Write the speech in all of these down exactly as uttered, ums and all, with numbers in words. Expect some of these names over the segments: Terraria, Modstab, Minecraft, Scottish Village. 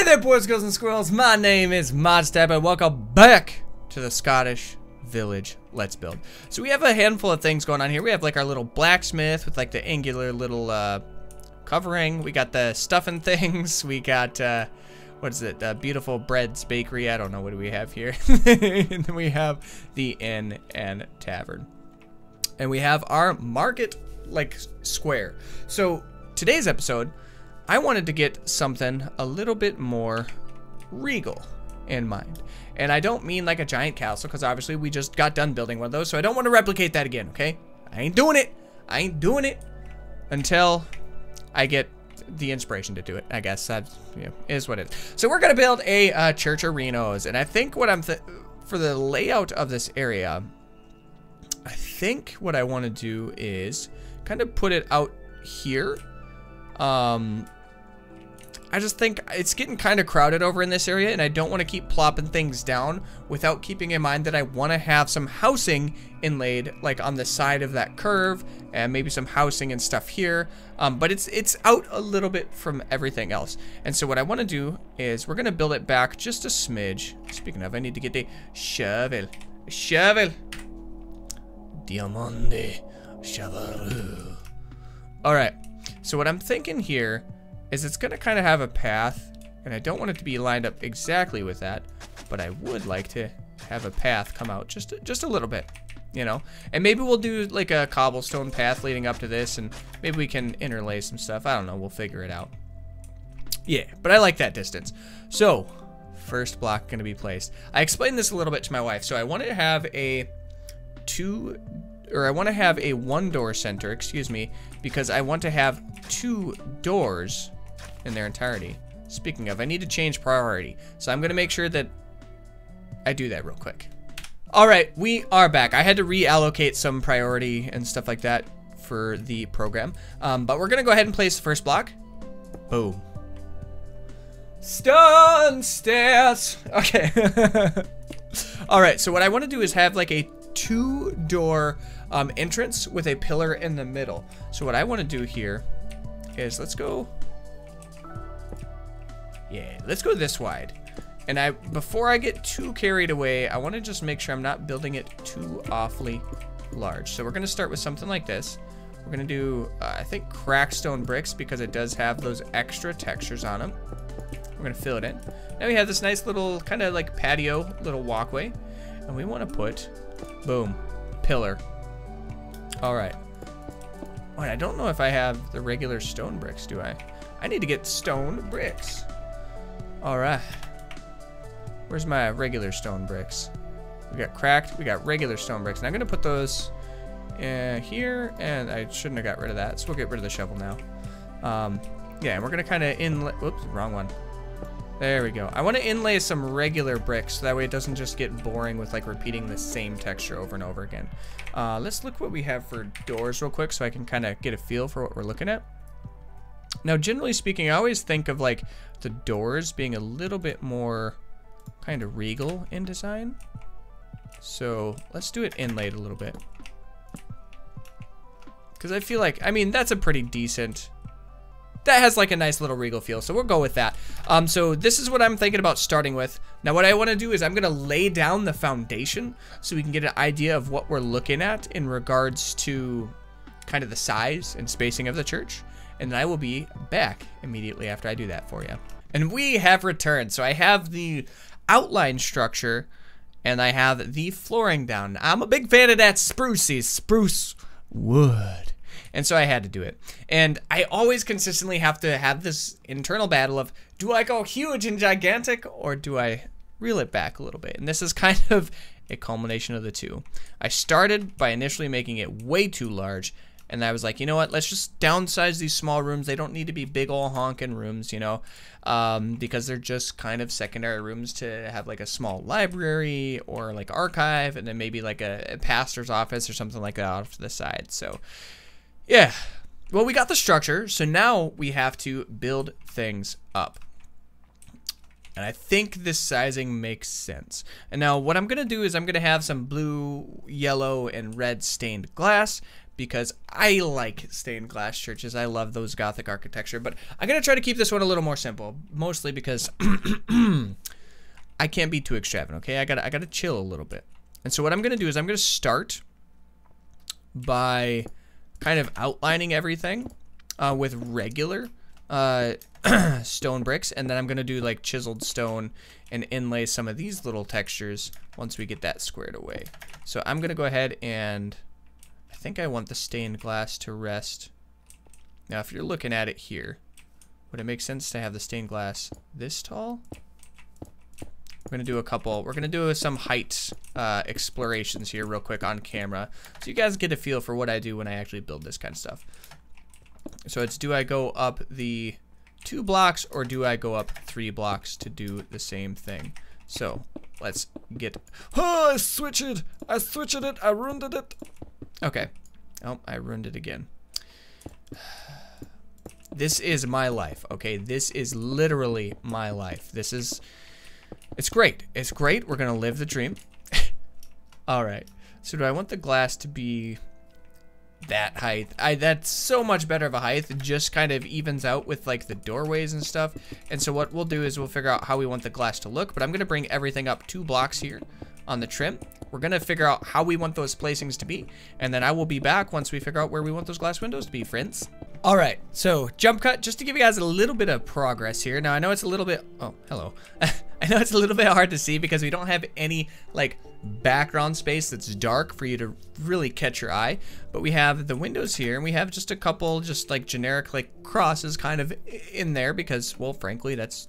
Hi there, boys, girls, and squirrels. My name is Modstab, and welcome back to the Scottish Village Let's Build. So we have a handful of things going on here. We have like our little blacksmith with like the angular little uh, covering. We got the stuffing things. We got uh, what is it? Uh, beautiful Bread's Bakery. I don't know, what do we have here? And then we have the inn and tavern, and we have our market like square. So today's episode, I wanted to get something a little bit more regal in mind. And I don't mean like a giant castle, because obviously we just got done building one of those, so I don't want to replicate that again, okay? I ain't doing it. I ain't doing it until I get the inspiration to do it, I guess. That, you know, is what it is. So we're going to build a uh, Church of Reno's, and I think what I'm... Th for the layout of this area, I think what I want to do is kind of put it out here. Um... I just think it's getting kind of crowded over in this area, and I don't want to keep plopping things down without keeping in mind that I want to have some housing inlaid like on the side of that curve, and maybe some housing and stuff here, um, but it's it's out a little bit from everything else. And so what I want to do is we're going to build it back just a smidge. Speaking of, I need to get a shovel. A shovel. Diamante shovel. Alright, so what I'm thinking here is it's gonna kind of have a path, and I don't want it to be lined up exactly with that, but I would like to have a path come out just just a little bit, you know. And maybe we'll do like a cobblestone path leading up to this, and maybe we can interlay some stuff. I don't know, we'll figure it out. Yeah, but I like that distance. So first block gonna be placed. I explained this a little bit to my wife, so I want to have a two or I want to have a one door center, excuse me, because I want to have two doors in their entirety. Speaking of, I need to change priority, so I'm gonna make sure that I do that real quick. All right, we are back. I had to reallocate some priority and stuff like that for the program, um, but we're gonna go ahead and place the first block. Boom. Stone stairs. Okay. All right, so what I want to do is have like a two door um, entrance with a pillar in the middle. So what I want to do here is let's go. Yeah, let's go this wide. And I, before I get too carried away, I want to just make sure I'm not building it too awfully large. So we're going to start with something like this. We're going to do, uh, I think, crackstone bricks, because it does have those extra textures on them. We're going to fill it in. Now we have this nice little kind of like patio, little walkway. And we want to put, boom, pillar. All right. Wait, I don't know if I have the regular stone bricks, do I? I need to get stone bricks. Alright. Where's my regular stone bricks? We got cracked. We got regular stone bricks. And I'm going to put those in here. And I shouldn't have got rid of that, so we'll get rid of the shovel now. Um, yeah, and we're going to kind of inlay... Whoops, wrong one. There we go. I want to inlay some regular bricks, so that way it doesn't just get boring with, like, repeating the same texture over and over again. Uh, let's look what we have for doors real quick, so I can kind of get a feel for what we're looking at. Now, generally speaking, I always think of, like, the doors being a little bit more kind of regal in design. So let's do it inlaid a little bit. Because I feel like, I mean, that's a pretty decent... That has, like, a nice little regal feel, so we'll go with that. Um, so this is what I'm thinking about starting with. Now, what I want to do is I'm going to lay down the foundation so we can get an idea of what we're looking at in regards to kind of the size and spacing of the church. And I will be back immediately after I do that for you. And we have returned. So I have the outline structure, and I have the flooring down. I'm a big fan of that sprucey, spruce wood. And so I had to do it. And I always consistently have to have this internal battle of, do I go huge and gigantic, or do I reel it back a little bit? And this is kind of a culmination of the two. I started by initially making it way too large, and I was like, you know what, let's just downsize these small rooms. They don't need to be big ol' honkin' rooms, you know, um, because they're just kind of secondary rooms to have like a small library or like archive, and then maybe like a, a pastor's office or something like that off to the side. So yeah, well, we got the structure. So now we have to build things up. And I think this sizing makes sense. And now what I'm going to do is I'm going to have some blue, yellow, and red stained glass because I like stained glass churches. I love those Gothic architecture, but I'm going to try to keep this one a little more simple, mostly because I can't be too extravagant, okay? I got I got to chill a little bit. And so what I'm going to do is I'm going to start by kind of outlining everything uh, with regular uh, stone bricks, and then I'm going to do like chiseled stone and inlay some of these little textures once we get that squared away. So I'm going to go ahead and... I think I want the stained glass to rest. Now, if you're looking at it here, would it make sense to have the stained glass this tall? We're gonna do a couple, we're gonna do some height uh, explorations here real quick on camera, so you guys get a feel for what I do when I actually build this kind of stuff. So it's, do I go up the two blocks or do I go up three blocks to do the same thing? So let's get, oh, I switched it, I switched it, I ruined it. Okay. Oh, I ruined it again. This is my life, okay? This is literally my life. This is... It's great. It's great. We're going to live the dream. All right. So do I want the glass to be that height? I That's so much better of a height. It just kind of evens out with, like, the doorways and stuff. And so what we'll do is we'll figure out how we want the glass to look. But I'm going to bring everything up two blocks here on the trim. We're going to figure out how we want those placings to be, and then I will be back once we figure out where we want those glass windows to be, friends. All right, so jump cut, just to give you guys a little bit of progress here. Now, I know it's a little bit, oh, hello. I know it's a little bit hard to see because we don't have any, like, background space that's dark for you to really catch your eye, but we have the windows here, and we have just a couple just, like, generic, like, crosses kind of in there because, well, frankly, that's...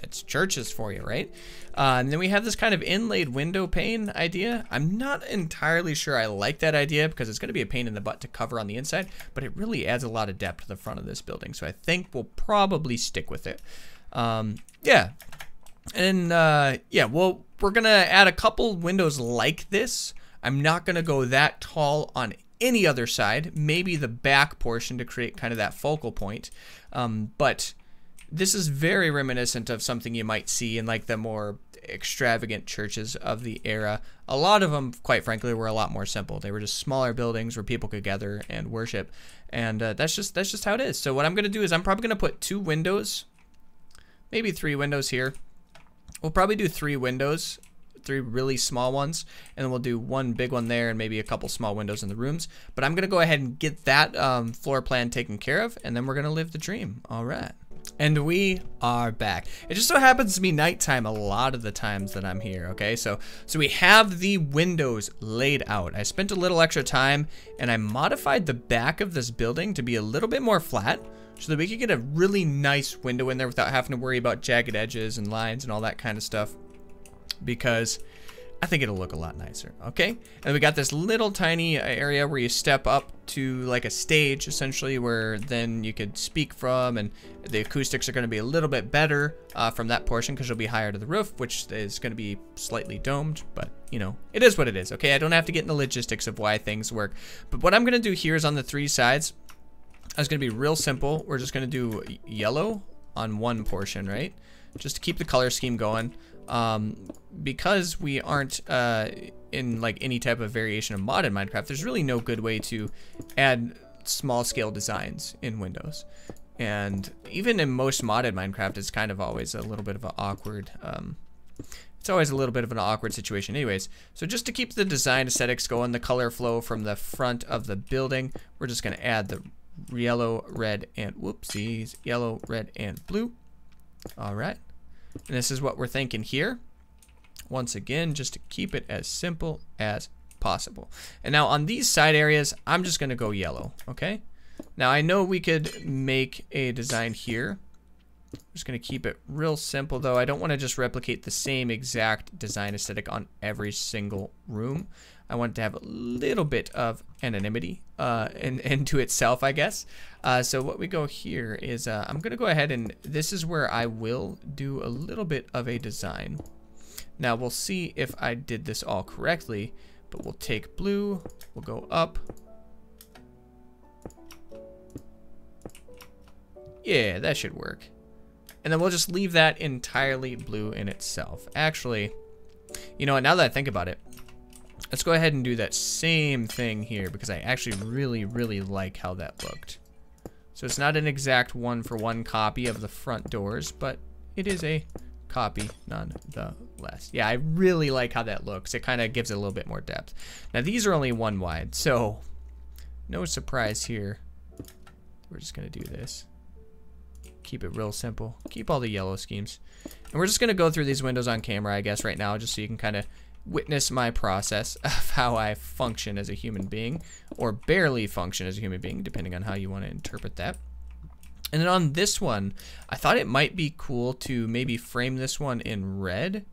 It's churches for you, right? Uh, and then we have this kind of inlaid window pane idea. I'm not entirely sure I like that idea because it's going to be a pain in the butt to cover on the inside, but it really adds a lot of depth to the front of this building, so I think we'll probably stick with it. Um, yeah. And uh, yeah, well, we're going to add a couple windows like this. I'm not going to go that tall on any other side, maybe the back portion to create kind of that focal point, um, but... This is very reminiscent of something you might see in, like, the more extravagant churches of the era. A lot of them, quite frankly, were a lot more simple. They were just smaller buildings where people could gather and worship, and uh, that's just that's just how it is. So what I'm going to do is I'm probably going to put two windows, maybe three windows here. We'll probably do three windows, three really small ones, and then we'll do one big one there and maybe a couple small windows in the rooms. But I'm going to go ahead and get that um, floor plan taken care of, and then we're going to live the dream. All right. And we are back. It just so happens to be nighttime a lot of the times that I'm here, okay? So so we have the windows laid out. I spent a little extra time, and I modified the back of this building to be a little bit more flat so that we could get a really nice window in there without having to worry about jagged edges and lines and all that kind of stuff, because I think it'll look a lot nicer, okay? And we got this little tiny area where you step up to, like, a stage, essentially, where then you could speak from, and the acoustics are going to be a little bit better uh, from that portion because you'll be higher to the roof, which is going to be slightly domed, but, you know, it is what it is, okay? I don't have to get in the logistics of why things work. But what I'm going to do here is on the three sides, it's going to be real simple. We're just going to do yellow on one portion, right? Just to keep the color scheme going. Um, because we aren't uh, in, like, any type of variation of mod in Minecraft, there's really no good way to add small-scale designs in Windows. And even in most modded Minecraft, it's kind of always a little bit of an awkward, um, it's always a little bit of an awkward situation anyways. So just to keep the design aesthetics going, the color flow from the front of the building, we're just going to add the yellow, red, and whoopsies, yellow, red, and blue. All right. And this is what we're thinking here. Once again, just to keep it as simple as possible. And now on these side areas, I'm just going to go yellow, okay? Now I know we could make a design here. I'm just going to keep it real simple, though. I don't want to just replicate the same exact design aesthetic on every single room. I want it to have a little bit of anonymity uh, and, and to itself, I guess. Uh, so what we go here is uh, I'm going to go ahead, and this is where I will do a little bit of a design. Now, we'll see if I did this all correctly, but we'll take blue, we'll go up. Yeah, that should work. And then we'll just leave that entirely blue in itself. Actually, you know what, now that I think about it, Let's go ahead and do that same thing here because I actually really, really like how that looked. So it's not an exact one-for-one copy of the front doors, but it is a copy nonetheless. Yeah, I really like how that looks. It kind of gives it a little bit more depth. Now, these are only one wide, so no surprise here. We're just going to do this. Keep it real simple. Keep all the yellow schemes. And we're just going to go through these windows on camera, I guess, right now, just so you can kind of witness my process of how I function as a human being, or barely function as a human being, depending on how you want to interpret that. And then on this one, I thought it might be cool to maybe frame this one in red,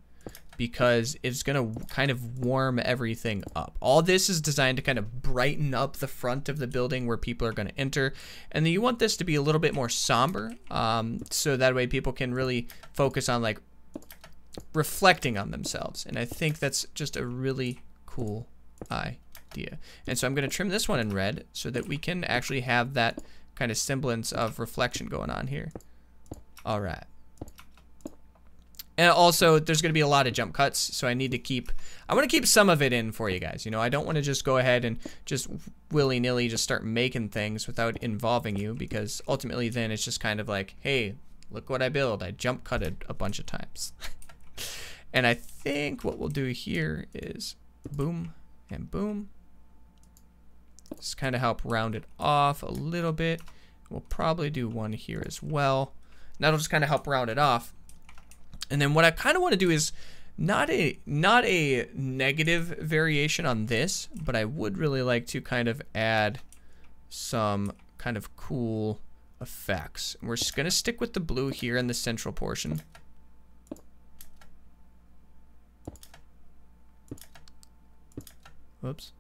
because it's going to kind of warm everything up. All this is designed to kind of brighten up the front of the building where people are going to enter. And then you want this to be a little bit more somber, um, so that way people can really focus on, like, reflecting on themselves. And I think that's just a really cool idea. And so I'm going to trim this one in red so that we can actually have that kind of semblance of reflection going on here. All right. And also, there's going to be a lot of jump cuts, so I need to keep, I want to keep some of it in for you guys. You know, I don't want to just go ahead and just willy-nilly just start making things without involving you, because ultimately then it's just kind of like, hey, look what I build. I jump cutted a bunch of times. And I think what we'll do here is boom and boom. Just kind of help round it off a little bit. We'll probably do one here as well. And that'll just kind of help round it off. And then what I kind of want to do is not a not a negative variation on this, but I would really like to kind of add some kind of cool effects. And we're just going to stick with the blue here in the central portion. Whoops.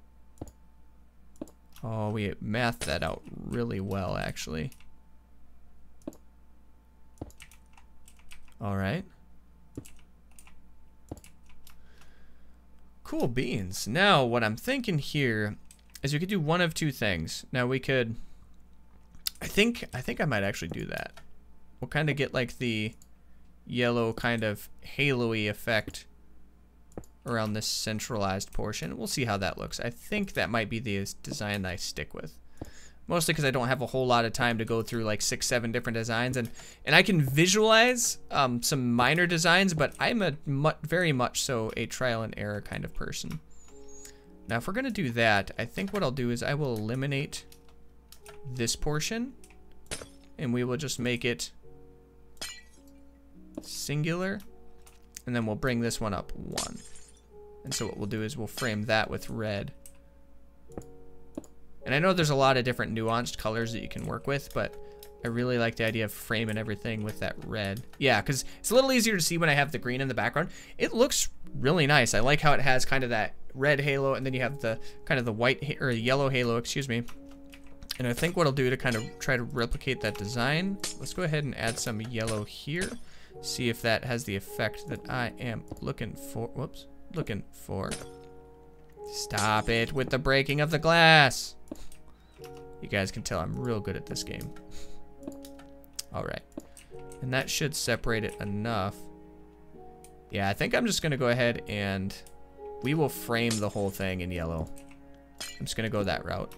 Oh, we mathed that out really well, actually. All right. Cool beans. Now, what I'm thinking here is we could do one of two things. Now we could, I think, I think I might actually do that. We'll kind of get like the yellow kind of halo-y effect around this centralized portion. We'll see how that looks. I think that might be the design that I stick with. Mostly because I don't have a whole lot of time to go through like six, seven different designs. And, and I can visualize um, some minor designs, but I'm a mu very much so a trial and error kind of person. Now, if we're going to do that, I think what I'll do is I will eliminate this portion. And we will just make it singular. And then we'll bring this one up one. And so what we'll do is we'll frame that with red. And I know there's a lot of different nuanced colors that you can work with, but I really like the idea of framing everything with that red. Yeah, because it's a little easier to see when I have the green in the background. It looks really nice. I like how it has kind of that red halo, and then you have the kind of the white or yellow halo, excuse me. And I think what I'll do to kind of try to replicate that design, let's go ahead and add some yellow here. See if that has the effect that I am looking for. Whoops, looking for. Stop it with the breaking of the glass. You guys can tell I'm real good at this game. All right. And that should separate it enough. Yeah, I think I'm just going to go ahead and we will frame the whole thing in yellow. I'm just going to go that route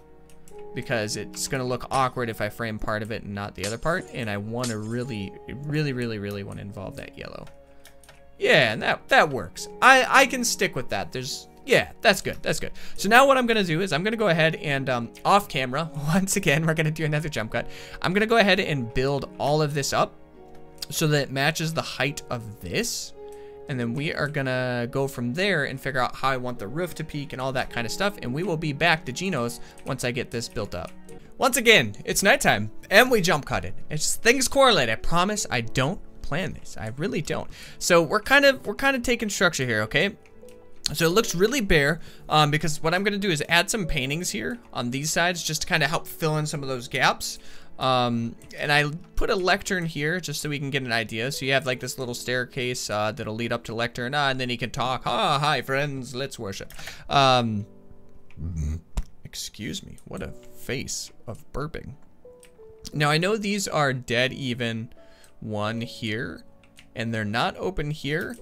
because it's going to look awkward if I frame part of it and not the other part. And I want to really, really, really, really want to involve that yellow. Yeah, and that, that works. I, I can stick with that. There's... Yeah, that's good. That's good. So now what I'm going to do is I'm going to go ahead and um, off camera, once again, we're going to do another jump cut. I'm going to go ahead and build all of this up so that it matches the height of this. And then we are going to go from there and figure out how I want the roof to peak and all that kind of stuff. And we will be back to Geno's once I get this built up. Once again, it's nighttime and we jump cut it. It's things correlate. I promise I don't plan this. I really don't. So we're kind of, we're kind of taking structure here. Okay. So it looks really bare um, because what I'm going to do is add some paintings here on these sides just to kind of help fill in some of those gaps. Um, and I put a lectern here just so we can get an idea. So you have like this little staircase uh, that'll lead up to lectern uh, and then he can talk. Ah, hi, friends. Let's worship. Um, excuse me. What a face of burping. Now, I know these are dead even one here and they're not open here,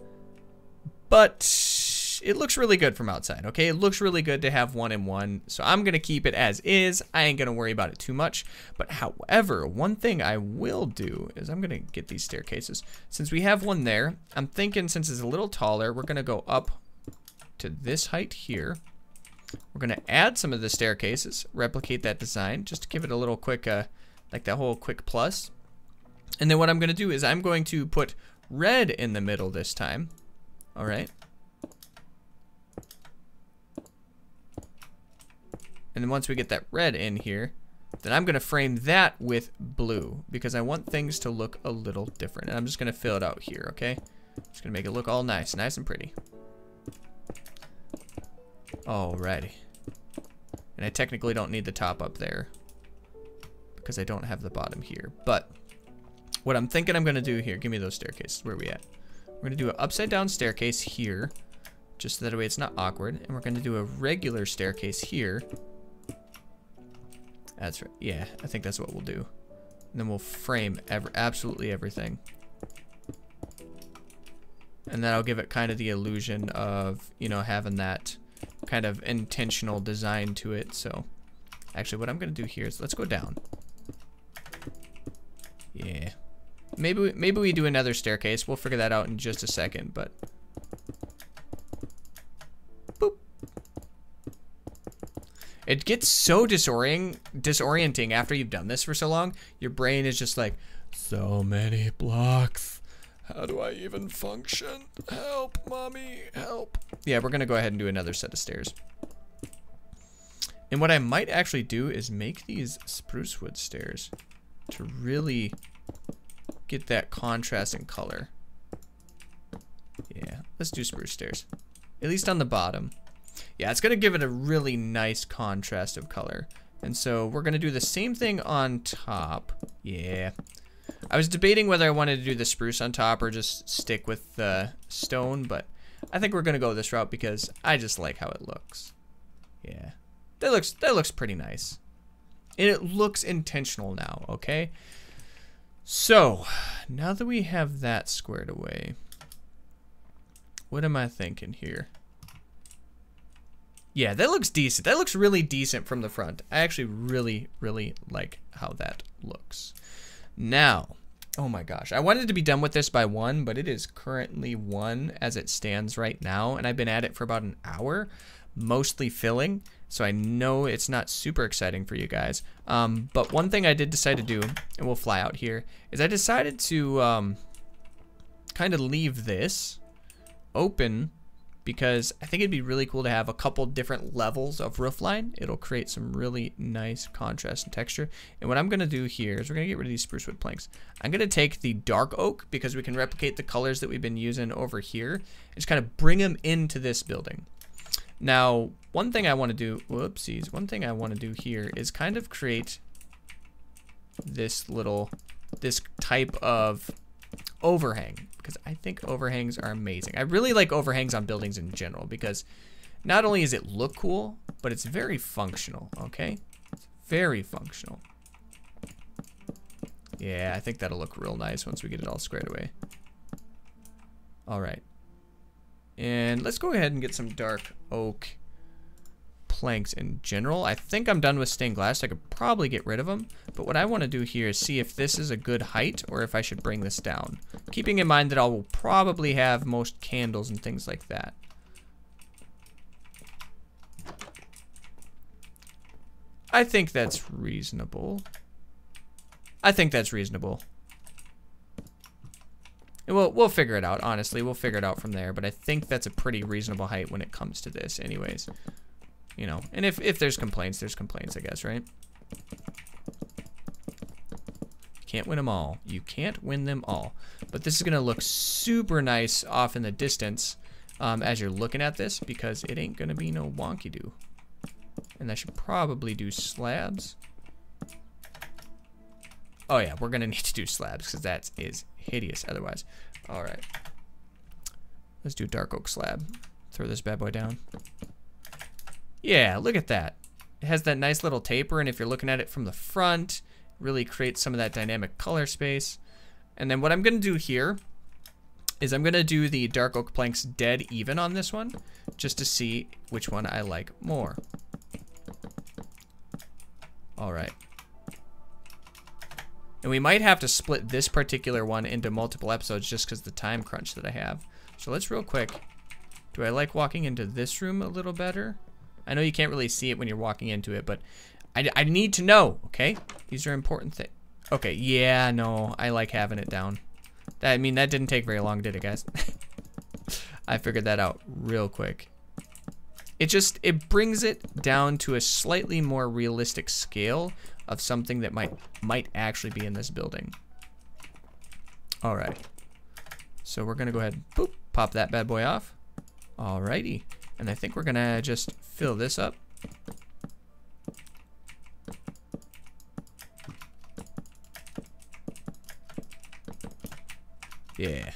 but... looks it looks really good from outside. Okay, it looks really good to have one and one, so I'm gonna keep it as is. I ain't gonna worry about it too much. But however, one thing I will do is I'm gonna get these staircases. Since we have one there, I'm thinking since it's a little taller, we're gonna go up to this height here. We're gonna add some of the staircases, replicate that design, just to give it a little quick, uh, like that whole quick plus. And then what I'm gonna do is I'm going to put red in the middle this time. All right. And then once we get that red in here, then I'm gonna frame that with blue because I want things to look a little different. And I'm just gonna fill it out here, okay? Just gonna make it look all nice, nice and pretty. Alrighty. And I technically don't need the top up there because I don't have the bottom here. But what I'm thinking I'm gonna do here, give me those staircases. Where are we at? We're gonna do an upside down staircase here, just so that way it's not awkward. And we're gonna do a regular staircase here. That's right. Yeah, I think that's what we'll do. And then we'll frame ever absolutely everything. And that'll give it kind of the illusion of, you know, having that kind of intentional design to it. So actually what I'm gonna do here is let's go down. Yeah. Maybe we, maybe we do another staircase. We'll figure that out in just a second, but it gets so disorienting, disorienting after you've done this for so long. Your brain is just like, so many blocks. How do I even function? Help, mommy, help. Yeah, we're gonna go ahead and do another set of stairs. And what I might actually do is make these spruce wood stairs to really get that contrast in color. Yeah, let's do spruce stairs. At least on the bottom. Yeah, it's gonna give it a really nice contrast of color. And so we're gonna do the same thing on top. Yeah. I was debating whether I wanted to do the spruce on top or just stick with the stone, but I think we're gonna go this route because I just like how it looks. Yeah. That looks, that looks pretty nice. And it looks intentional now, okay? So, now that we have that squared away, what am I thinking here? Yeah, that looks decent. That looks really decent from the front. I actually really, really like how that looks. Now, oh my gosh. I wanted to be done with this by one, but it is currently one as it stands right now. And I've been at it for about an hour, mostly filling. So I know it's not super exciting for you guys. Um, but one thing I did decide to do, and we'll fly out here, is I decided to um, kind of leave this open because I think it'd be really cool to have a couple different levels of roofline. It'll create some really nice contrast and texture. And what I'm gonna do here is we're gonna get rid of these spruce wood planks. I'm gonna take the dark oak because we can replicate the colors that we've been using over here and just kind of bring them into this building. Now, one thing I wanna do, whoopsies, one thing I wanna do here is kind of create this little, this type of overhang, because I think overhangs are amazing. I really like overhangs on buildings in general because not only does it look cool, but it's very functional, okay? It's very functional. Yeah, I think that'll look real nice once we get it all squared away. All right. And let's go ahead and get some dark oak planks in general. I think I'm done with stained glass. So I could probably get rid of them. But what I want to do here is see if this is a good height or if I should bring this down. Keeping in mind that I will probably have most candles and things like that. I think that's reasonable. I think that's reasonable. And we'll, we'll figure it out, honestly. We'll figure it out from there. But I think that's a pretty reasonable height when it comes to this anyways. You know, and if, if there's complaints, there's complaints, I guess, right? Can't win them all. You can't win them all. But this is gonna look super nice off in the distance um, as you're looking at this because it ain't gonna be no wonky-do. And I should probably do slabs. Oh yeah, we're gonna need to do slabs because that is hideous otherwise. All right, let's do dark oak slab. Throw this bad boy down. Yeah, look at that. It has that nice little taper, and if you're looking at it from the front, really creates some of that dynamic color space. And then what I'm gonna do here is I'm gonna do the dark oak planks dead even on this one, just to see which one I like more. All right. And we might have to split this particular one into multiple episodes just because of the time crunch that I have. So let's real quick, do I like walking into this room a little better? I know you can't really see it when you're walking into it, but I, I need to know, okay? These are important things. Okay, yeah, no, I like having it down. I mean, that didn't take very long, did it, guys? I figured that out real quick. It just, it brings it down to a slightly more realistic scale of something that might might actually be in this building. All right. So we're gonna go ahead and boop, pop that bad boy off. Alrighty. And I think we're gonna just fill this up. Yeah.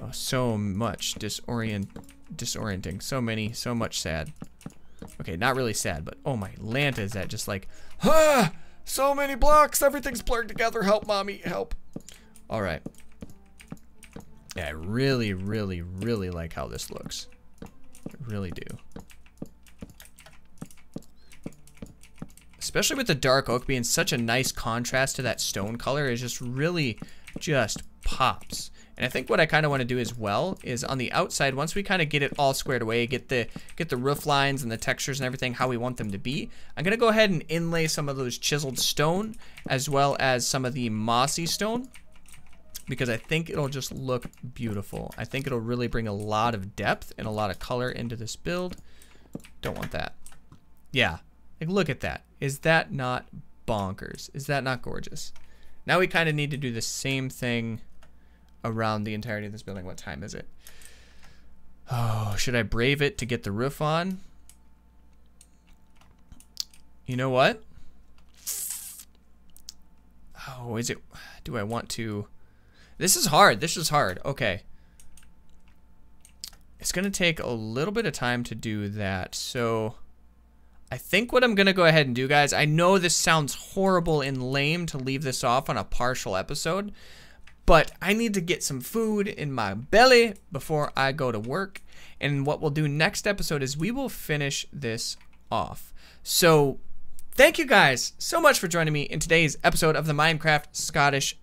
Oh, so much disorient, disorienting. So many, so much sad. Okay, not really sad, but oh my Lanta, is that just like, ah, so many blocks, everything's blurred together, help mommy, help. All right. Yeah, I really, really, really like how this looks. I really do. Especially with the dark oak being such a nice contrast to that stone color, it just really just pops. And I think what I kind of want to do as well is on the outside, once we kind of get it all squared away, get the get the roof lines and the textures and everything how we want them to be, I'm gonna go ahead and inlay some of those chiseled stone as well as some of the mossy stone, because I think it'll just look beautiful. I think it'll really bring a lot of depth and a lot of color into this build. Don't want that. Yeah. Like, look at that. Is that not bonkers? Is that not gorgeous? Now we kind of need to do the same thing around the entirety of this building. What time is it? Oh, should I brave it to get the roof on? You know what? Oh, is it? Do I want to? This is hard. This is hard. Okay. It's going to take a little bit of time to do that. So I think what I'm gonna go ahead and do, guys, I know this sounds horrible and lame to leave this off on a partial episode, but I need to get some food in my belly before I go to work. And what we'll do next episode is we will finish this off. So thank you guys so much for joining me in today's episode of the Minecraft Scottish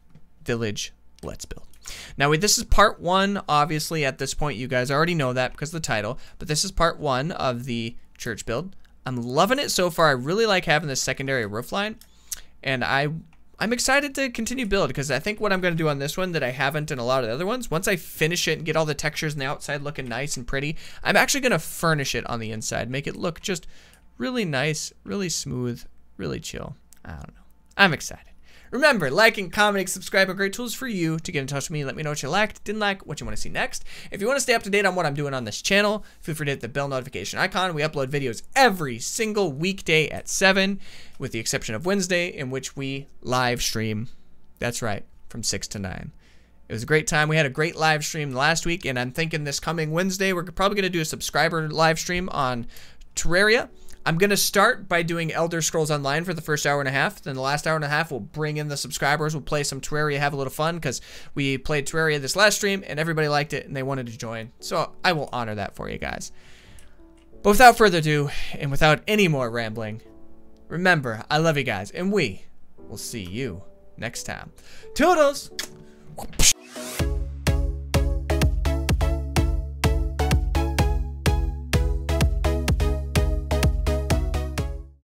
Village Let's Build. Now, this is part one, obviously. At this point, you guys already know that because of the title, but this is part one of the church build. I'm loving it so far. I really like having this secondary roofline, and I, I'm excited to continue build, because I think what I'm going to do on this one that I haven't in a lot of the other ones, once I finish it and get all the textures and the outside looking nice and pretty, I'm actually going to furnish it on the inside, make it look just really nice, really smooth, really chill. I don't know. I'm excited. Remember, liking, commenting, subscribing are great tools for you to get in touch with me. Let me know what you liked, didn't like, what you want to see next. If you want to stay up to date on what I'm doing on this channel, feel free to hit the bell notification icon. We upload videos every single weekday at seven, with the exception of Wednesday, in which we live stream. That's right, from six to nine. It was a great time. We had a great live stream last week, and I'm thinking this coming Wednesday, we're probably going to do a subscriber live stream on Terraria. I'm going to start by doing Elder Scrolls Online for the first hour and a half. Then the last hour and a half, we'll bring in the subscribers. We'll play some Terraria, have a little fun, because we played Terraria this last stream, and everybody liked it, and they wanted to join. So I will honor that for you guys. But without further ado, and without any more rambling, remember, I love you guys, and we will see you next time. Toodles!